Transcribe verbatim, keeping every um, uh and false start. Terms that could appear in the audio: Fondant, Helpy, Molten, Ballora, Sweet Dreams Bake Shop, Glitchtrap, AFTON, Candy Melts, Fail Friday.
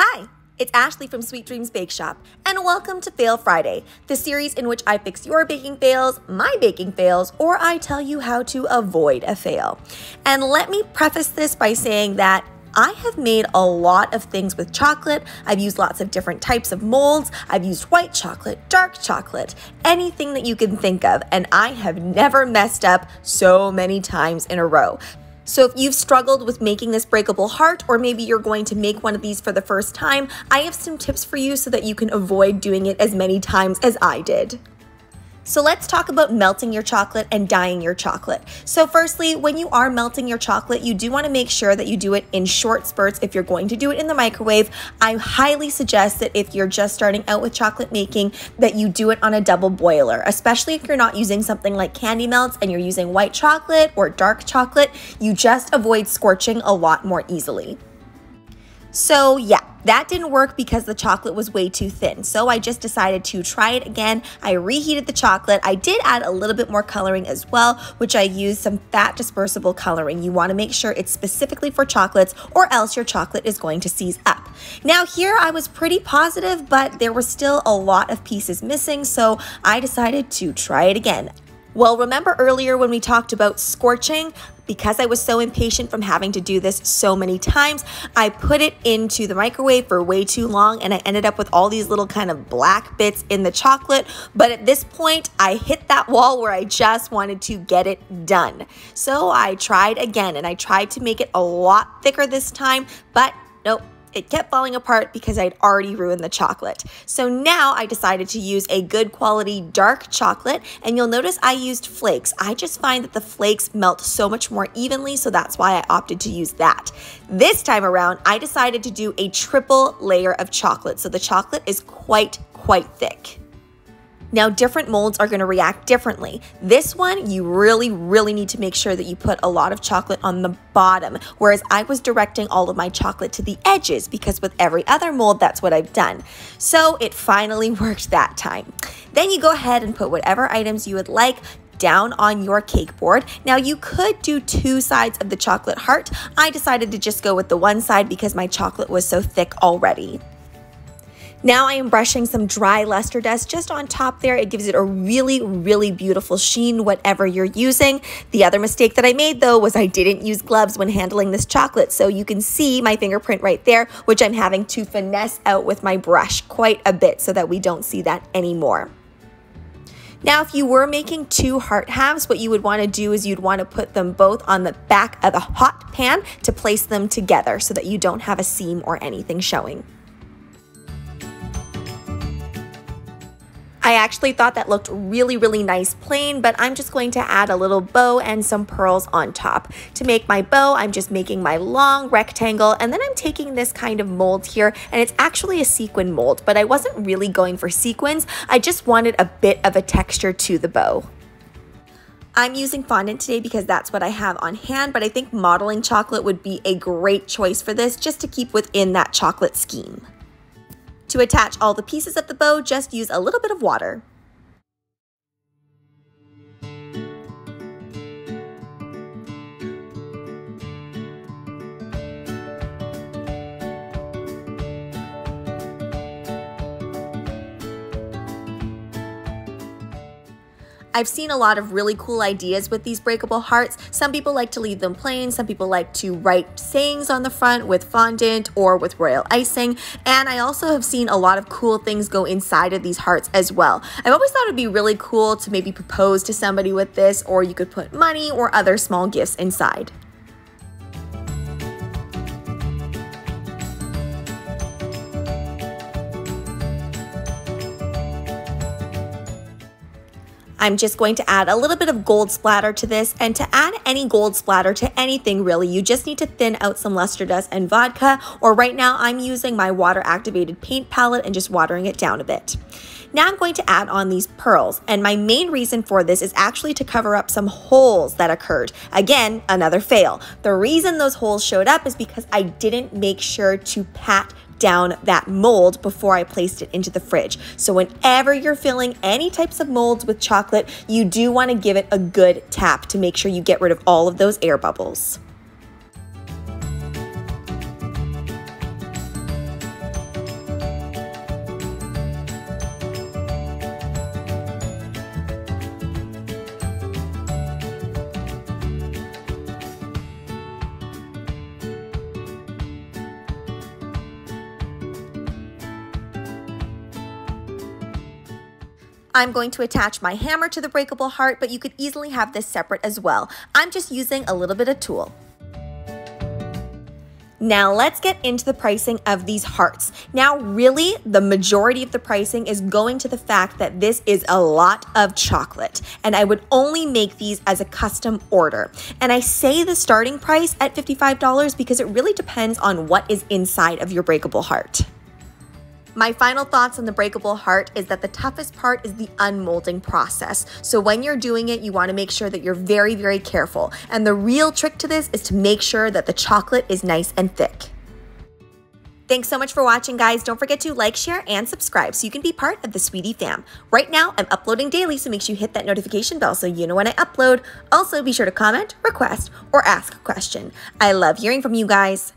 Hi, it's Ashley from Sweet Dreams Bake Shop, and welcome to Fail Friday, the series in which I fix your baking fails, my baking fails, or I tell you how to avoid a fail. And let me preface this by saying that I have made a lot of things with chocolate. I've used lots of different types of molds. I've used white chocolate, dark chocolate, anything that you can think of, and I have never messed up so many times in a row. So if you've struggled with making this breakable heart, or maybe you're going to make one of these for the first time, I have some tips for you so that you can avoid doing it as many times as I did. So let's talk about melting your chocolate and dyeing your chocolate. So firstly, when you are melting your chocolate, you do want to make sure that you do it in short spurts if you're going to do it in the microwave. I highly suggest that if you're just starting out with chocolate making, that you do it on a double boiler, especially if you're not using something like Candy Melts and you're using white chocolate or dark chocolate. You just avoid scorching a lot more easily. So yeah, that didn't work because the chocolate was way too thin. So I just decided to try it again. I reheated the chocolate. I did add a little bit more coloring as well, which I used some fat dispersible coloring. You want to make sure it's specifically for chocolates, or else your chocolate is going to seize up. Now here I was pretty positive, but there were still a lot of pieces missing, so I decided to try it again. Well, remember earlier when we talked about scorching? Because I was so impatient from having to do this so many times, I put it into the microwave for way too long, and I ended up with all these little kind of black bits in the chocolate. But at this point, I hit that wall where I just wanted to get it done. So I tried again, and I tried to make it a lot thicker this time, but nope. It kept falling apart because I'd already ruined the chocolate. So now I decided to use a good quality dark chocolate, and you'll notice I used flakes. I just find that the flakes melt so much more evenly, so that's why I opted to use that. This time around, I decided to do a triple layer of chocolate, so the chocolate is quite, quite thick. Now, different molds are going to react differently. This one, you really, really need to make sure that you put a lot of chocolate on the bottom, whereas I was directing all of my chocolate to the edges because with every other mold, that's what I've done. So it finally worked that time. Then you go ahead and put whatever items you would like down on your cake board. Now you could do two sides of the chocolate heart. I decided to just go with the one side because my chocolate was so thick already. Now I am brushing some dry luster dust just on top there. It gives it a really, really beautiful sheen, whatever you're using. The other mistake that I made though was I didn't use gloves when handling this chocolate. So you can see my fingerprint right there, which I'm having to finesse out with my brush quite a bit so that we don't see that anymore. Now, if you were making two heart halves, what you would want to do is you'd want to put them both on the back of a hot pan to place them together so that you don't have a seam or anything showing. I actually thought that looked really, really nice plain, but I'm just going to add a little bow and some pearls on top. To make my bow, I'm just making my long rectangle, and then I'm taking this kind of mold here, and it's actually a sequin mold, but I wasn't really going for sequins. I just wanted a bit of a texture to the bow. I'm using fondant today because that's what I have on hand, but I think modeling chocolate would be a great choice for this, just to keep within that chocolate scheme. To attach all the pieces of the bow, just use a little bit of water. I've seen a lot of really cool ideas with these breakable hearts. Some people like to leave them plain, some people like to write sayings on the front with fondant or with royal icing, and I also have seen a lot of cool things go inside of these hearts as well. I've always thought it'd be really cool to maybe propose to somebody with this, or you could put money or other small gifts inside. I'm just going to add a little bit of gold splatter to this, and to add any gold splatter to anything really, you just need to thin out some luster dust and vodka, or right now I'm using my water activated paint palette and just watering it down a bit. Now I'm going to add on these pearls, and my main reason for this is actually to cover up some holes that occurred. Again, another fail. The reason those holes showed up is because I didn't make sure to pat down that mold before I placed it into the fridge. So whenever you're filling any types of molds with chocolate, you do want to give it a good tap to make sure you get rid of all of those air bubbles. I'm going to attach my hammer to the breakable heart, but you could easily have this separate as well. I'm just using a little bit of tulle. Now let's get into the pricing of these hearts. Now really, the majority of the pricing is going to the fact that this is a lot of chocolate, and I would only make these as a custom order. And I say the starting price at fifty-five dollars because it really depends on what is inside of your breakable heart. My final thoughts on the breakable heart is that the toughest part is the unmolding process. So when you're doing it, you want to make sure that you're very, very careful. And the real trick to this is to make sure that the chocolate is nice and thick. Thanks so much for watching, guys. Don't forget to like, share, and subscribe so you can be part of the Sweetie fam. Right now, I'm uploading daily, so make sure you hit that notification bell so you know when I upload. Also, be sure to comment, request, or ask a question. I love hearing from you guys.